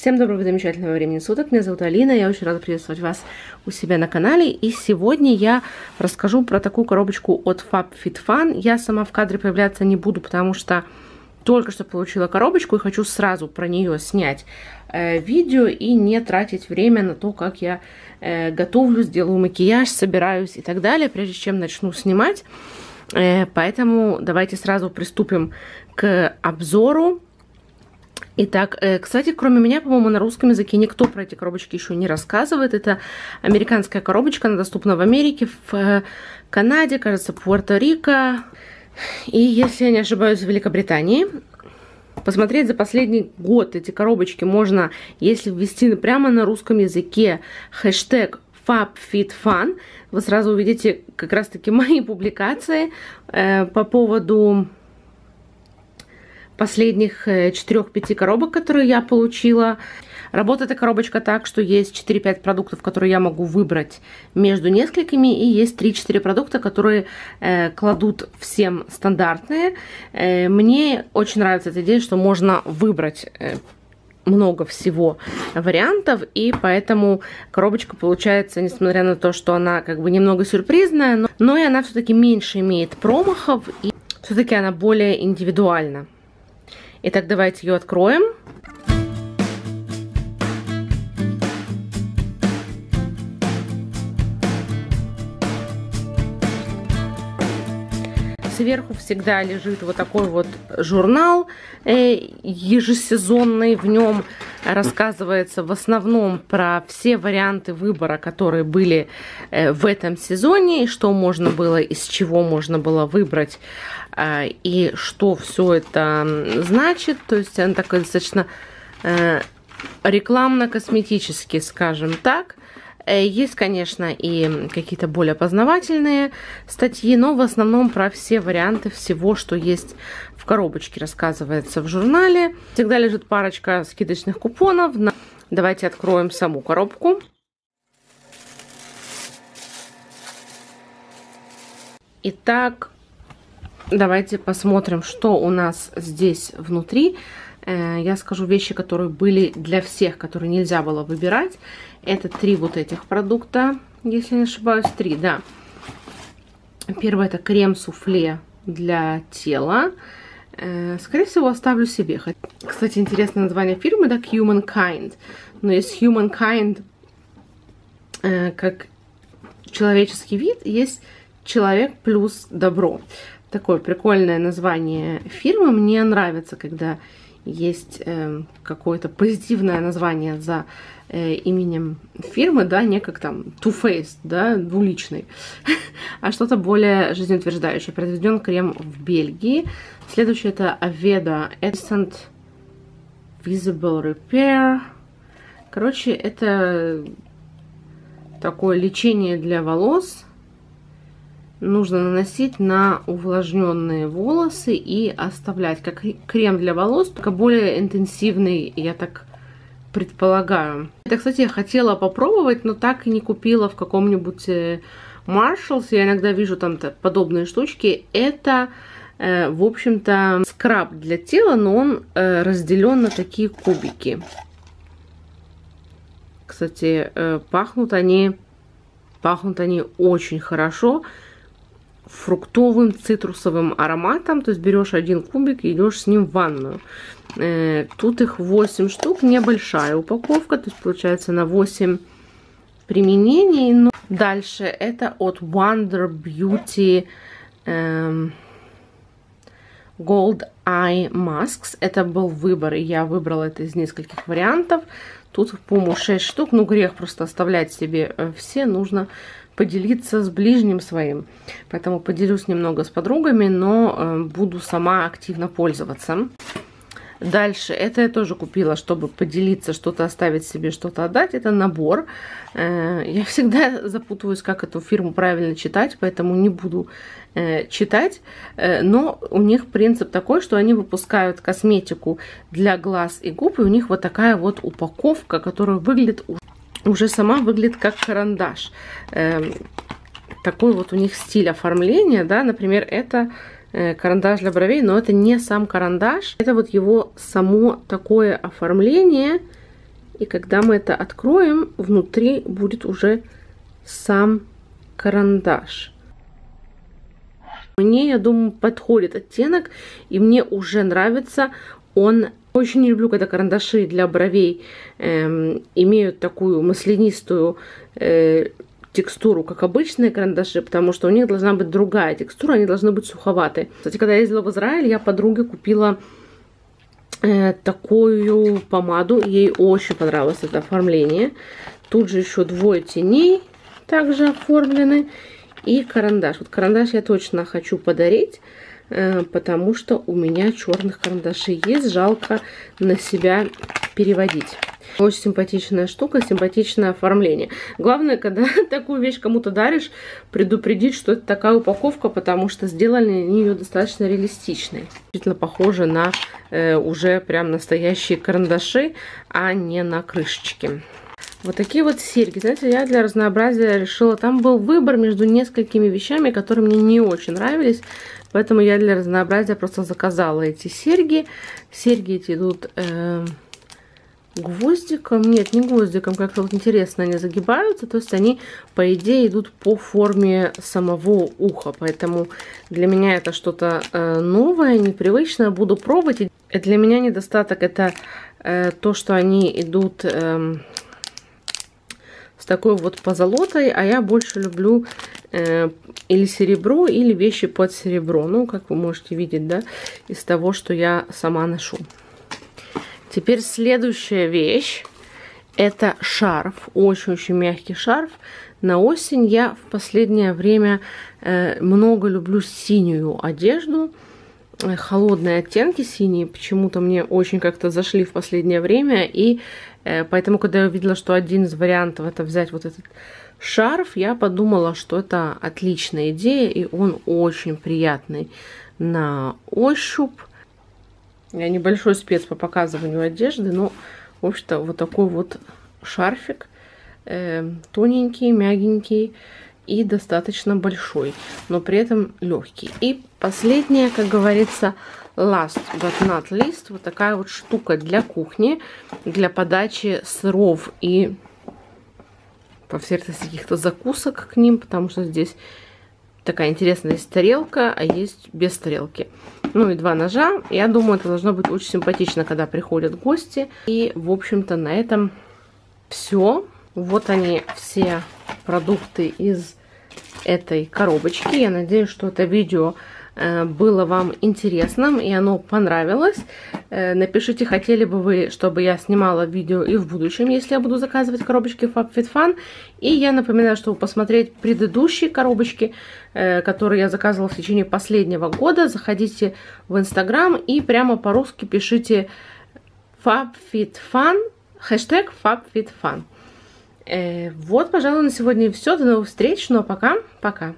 Всем доброго, замечательного времени суток. Меня зовут Алина, я очень рада приветствовать вас у себя на канале. И сегодня я расскажу про такую коробочку от FabFitFun. Я сама в кадре появляться не буду, потому что только что получила коробочку и хочу сразу про нее снять видео и не тратить время на то, как я готовлюсь, делаю макияж, собираюсь и так далее, прежде чем начну снимать. Поэтому давайте сразу приступим к обзору. Итак, кстати, кроме меня, по-моему, на русском языке никто про эти коробочки еще не рассказывает. Это американская коробочка, она доступна в Америке, в Канаде, кажется, Пуэрто-Рико и, если я не ошибаюсь, в Великобритании. Посмотреть за последний год эти коробочки можно, если ввести прямо на русском языке хэштег FabFitFun. Вы сразу увидите как раз-таки мои публикации по поводу последних 4-5 коробок, которые я получила. Работает эта коробочка так, что есть 4-5 продуктов, которые я могу выбрать между несколькими, и есть 3-4 продукта, которые кладут всем стандартные. Мне очень нравится эта идея, что можно выбрать много всего вариантов, и поэтому коробочка получается, несмотря на то, что она как бы немного сюрпризная, но и она все-таки меньше имеет промахов, и все-таки она более индивидуальна. Итак, давайте ее откроем. Сверху всегда лежит вот такой вот журнал ежесезонный. В нем рассказывается в основном про все варианты выбора, которые были в этом сезоне, и что можно было, из чего можно было выбрать, и что все это значит. То есть она такая достаточно рекламно-косметически, скажем так. Есть, конечно, и какие-то более познавательные статьи, но в основном про все варианты всего, что есть в коробочке, рассказывается в журнале. Всегда лежит парочка скидочных купонов. Давайте откроем саму коробку. Итак, давайте посмотрим, что у нас здесь внутри. Я скажу вещи, которые были для всех, которые нельзя было выбирать. Это 3 вот этих продукта, если не ошибаюсь, 3, да. Первое — это крем-суфле для тела. Скорее всего, оставлю себе. Кстати, интересное название фирмы, да, Humankind. Но есть Humankind как человеческий вид, есть человек плюс добро. Такое прикольное название фирмы. Мне нравится, когда есть какое-то позитивное название за именем фирмы, да, не как там Too Faced, да, двуличный, а что-то более жизнеутверждающее. Произведен крем в Бельгии. Следующее — это Aveda Essence Visible Repair. Короче, это такое лечение для волос. Нужно наносить на увлажненные волосы и оставлять как крем для волос, только более интенсивный, я так предполагаю. Это, кстати, я хотела попробовать, но так и не купила в каком-нибудь Marshalls. Я иногда вижу там подобные штучки. Это, в общем-то, скраб для тела, но он разделен на такие кубики. Кстати, пахнут они очень хорошо. Фруктовым, цитрусовым ароматом. То есть берешь один кубик и идешь с ним в ванную. Тут их 8 штук, небольшая упаковка, то есть получается на 8 применений. Но дальше это от Wonder Beauty Gold Eye Masks. Это был выбор, и я выбрала это из нескольких вариантов. Тут, по-моему, 6 штук, ну грех просто оставлять себе все, нужно поделиться с ближним своим. Поэтому поделюсь немного с подругами, но буду сама активно пользоваться. Дальше, это я тоже купила, чтобы поделиться, что-то оставить себе, что-то отдать. Это набор. Я всегда запутываюсь, как эту фирму правильно читать, поэтому не буду читать. Но у них принцип такой, что они выпускают косметику для глаз и губ, и у них вот такая вот упаковка, которая выглядит уже сама выглядит как карандаш. Такой вот у них стиль оформления, да, например, это карандаш для бровей, но это не сам карандаш, это вот его само такое оформление, И когда мы это откроем, внутри будет уже сам карандаш. Мне, я думаю, подходит оттенок, и мне уже нравится он. Очень не люблю, когда карандаши для бровей имеют такую маслянистую текстуру, как обычные карандаши, потому что у них должна быть другая текстура, они должны быть суховаты. Кстати, когда я ездила в Израиль, я подруге купила такую помаду, ей очень понравилось это оформление. Тут же еще двое теней также оформлены и карандаш. Вот карандаш я точно хочу подарить, потому что у меня черных карандашей есть, жалко на себя переводить. Очень симпатичная штука, симпатичное оформление. Главное, когда такую вещь кому-то даришь, предупредить, что это такая упаковка, потому что сделали они ее достаточно реалистичной. Действительно похоже на уже прям настоящие карандаши, а не на крышечки. Вот такие вот серьги. Знаете, я для разнообразия решила, там был выбор между несколькими вещами, которые мне не очень нравились, поэтому я для разнообразия просто заказала эти серьги. Серьги эти идут гвоздиком, нет, не гвоздиком, как-то вот интересно они загибаются, то есть они, по идее, идут по форме самого уха, поэтому для меня это что-то новое, непривычное, буду пробовать. И для меня недостаток это то, что они идут с такой вот позолотой, а я больше люблю или серебро, или вещи под серебро, ну, как вы можете видеть, да, из того, что я сама ношу. Теперь следующая вещь, это шарф, очень-очень мягкий шарф. На осень я в последнее время много люблю синюю одежду, холодные оттенки синие, почему-то мне очень как-то зашли в последнее время, и поэтому, когда я увидела, что один из вариантов это взять вот этот шарф, я подумала, что это отличная идея, и он очень приятный на ощупь. Я небольшой спец по показыванию одежды, но, в общем-то, вот такой вот шарфик, тоненький, мягенький и достаточно большой, но при этом легкий. И последнее, как говорится, last but not least, вот такая вот штука для кухни, для подачи сыров и, по всей вероятности, каких-то закусок к ним, потому что здесь такая интересная есть тарелка, а есть без тарелки. Ну и два ножа. Я думаю, это должно быть очень симпатично, когда приходят гости. И, в общем-то, на этом все. Вот они, все продукты из этой коробочки. Я надеюсь, что это видео было вам интересным и оно понравилось. Напишите, хотели бы вы, чтобы я снимала видео и в будущем, если я буду заказывать коробочки FabFitFun. И я напоминаю, что посмотреть предыдущие коробочки, которые я заказывала в течение последнего года, заходите в Instagram и прямо по-русски пишите FabFitFun, хэштег FabFitFun. Вот, пожалуй, на сегодня и все. До новых встреч. Ну а пока.